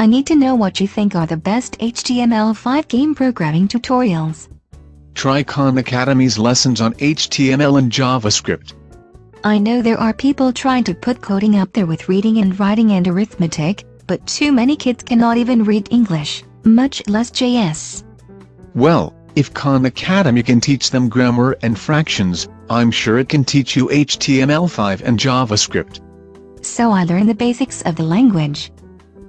I need to know what you think are the best HTML5 game programming tutorials. Try Khan Academy's lessons on HTML and JavaScript. I know there are people trying to put coding up there with reading and writing and arithmetic, but too many kids cannot even read English, much less JS. Well, if Khan Academy can teach them grammar and fractions, I'm sure it can teach you HTML5 and JavaScript. So I learn the basics of the language.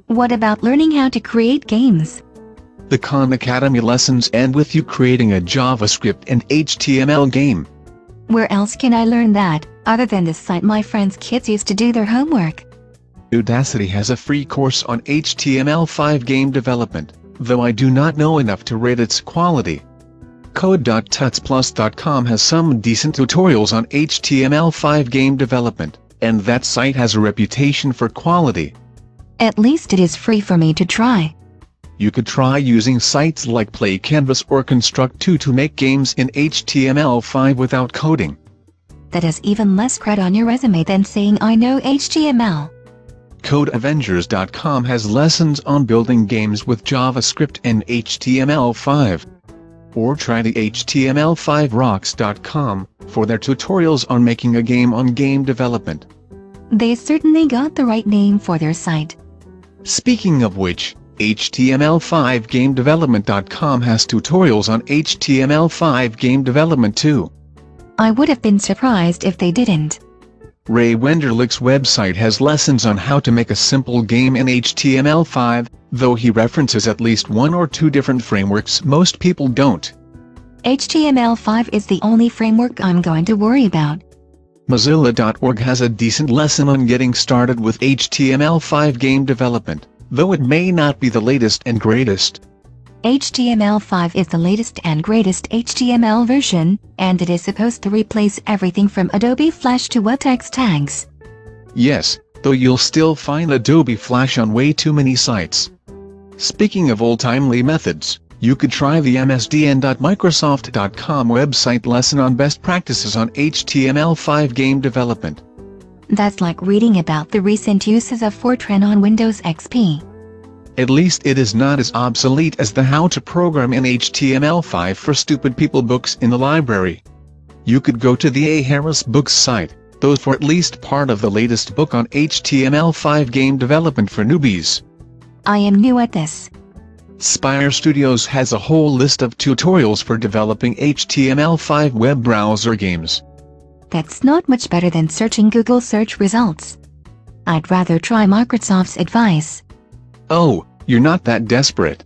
What about learning how to create games? The Khan Academy lessons end with you creating a JavaScript and HTML game. Where else can I learn that, other than the site my friends' kids used to do their homework? Udacity has a free course on HTML5 game development, though I do not know enough to rate its quality. Code.tutsplus.com has some decent tutorials on HTML5 game development, and that site has a reputation for quality. At least it is free for me to try. You could try using sites like PlayCanvas or Construct 2 to make games in HTML5 without coding. That has even less cred on your resume than saying I know HTML. CodeAvengers.com has lessons on building games with JavaScript and HTML5. Or try the HTML5Rocks.com for their tutorials on making a game on game development. They certainly got the right name for their site. Speaking of which, html5gamedevelopment.com has tutorials on HTML5 game development too. I would have been surprised if they didn't. Ray Wenderlich's website has lessons on how to make a simple game in HTML5, though he references at least one or two different frameworks most people don't. HTML5 is the only framework I'm going to worry about. Mozilla.org has a decent lesson on getting started with HTML5 game development, though it may not be the latest and greatest. HTML5 is the latest and greatest HTML version, and it is supposed to replace everything from Adobe Flash to WebText tags. Yes, though you'll still find Adobe Flash on way too many sites. Speaking of old-timely methods, you could try the MSDN.Microsoft.com website lesson on best practices on HTML5 game development. That's like reading about the recent uses of Fortran on Windows XP. At least it is not as obsolete as the How to Program in HTML5 for Stupid People books in the library. You could go to the A. Harris Books site, though, for at least part of the latest book on HTML5 game development for newbies. I am new at this. Spire Studios has a whole list of tutorials for developing HTML5 web browser games. That's not much better than searching Google search results. I'd rather try Microsoft's advice. Oh, you're not that desperate.